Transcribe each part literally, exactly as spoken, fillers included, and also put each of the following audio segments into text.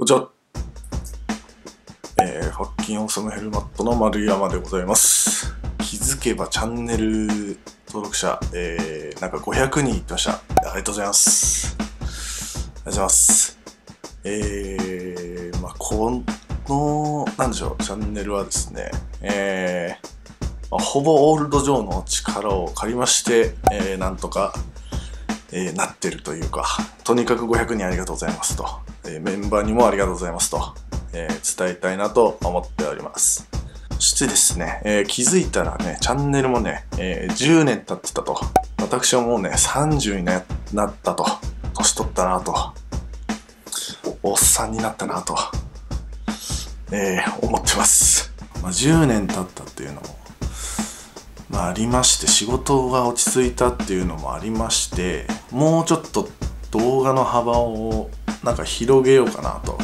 こんにちは、えー、ファッキンオーサムヘルマットの丸山でございます。気づけばチャンネル登録者、えー、なんかごひゃくにんいってました。ありがとうございます。ありがとうございます。えー、まあこのなんでしょう、チャンネルはですね、えーまあ、ほぼオールドジョーの力を借りまして、えー、なんとか、えー、なってるというか、とにかくごひゃくにんありがとうございますと、メンバーにもありがとうございますと、えー、伝えたいなと思っております。そしてですね、えー、気づいたらね、チャンネルもね、えー、じゅうねん経ってたと。私はもうね、さんじゅうになったと。年取ったなと。おっさんになったなと。えー、思ってます。まあ、じゅうねん経ったっていうのも、まあ、ありまして、仕事が落ち着いたっていうのもありまして、もうちょっと動画の幅をなんか広げようかなと、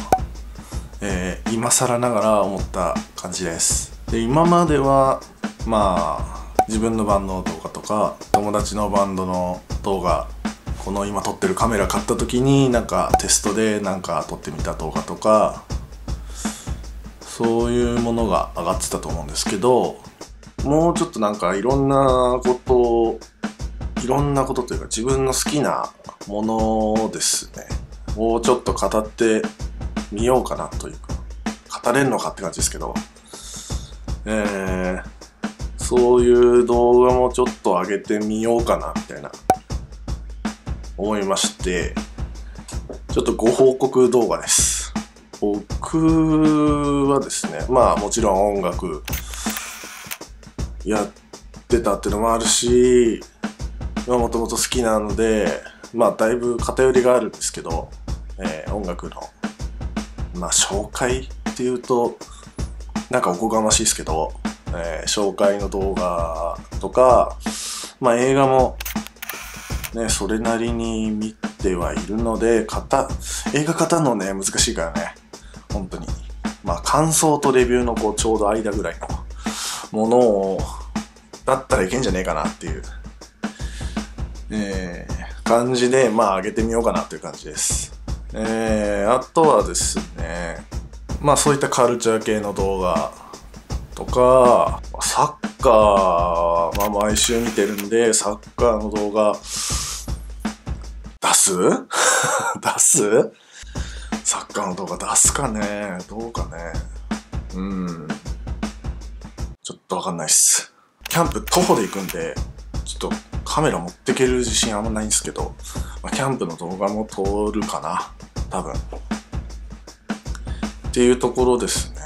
えー、今更ながら思った感じです。で、今まではまあ自分のバンドの動画とか友達のバンドの動画、この今撮ってるカメラ買った時になんかテストでなんか撮ってみた動画とかそういうものが上がってたと思うんですけど、もうちょっとなんかいろんなことをいろんなことというか自分の好きなものですね。もうちょっと語ってみようかなというか、語れるのかって感じですけど、えー、そういう動画もちょっと上げてみようかなみたいな思いまして、ちょっとご報告動画です。僕はですね、まあもちろん音楽やってたっていうのもあるし、もともと好きなのでまあだいぶ偏りがあるんですけど、えー、音楽の、まあ、紹介っていうとなんかおこがましいですけど、えー、紹介の動画とか、まあ、映画も、ね、それなりに見てはいるので、型映画型のね難しいからね本当に、まあ、感想とレビューのこうちょうど間ぐらいのものをだったらいけんじゃねえかなっていう、えー、感じでまあ上げてみようかなという感じです。えー、あとはですね、まあそういったカルチャー系の動画とか、サッカー、まあ、毎週見てるんでサッカーの動画出す出すサッカーの動画出すかね、どうかね、うんちょっと分かんないっす。キャンプ徒歩で行くんでちょっとカメラ持ってける自信あんまないんですけど、まあ、キャンプの動画も撮るかな多分っていうところですね。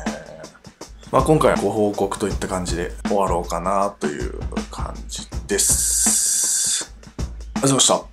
まあ今回はご報告といった感じで終わろうかなという感じです。ありがとうございました。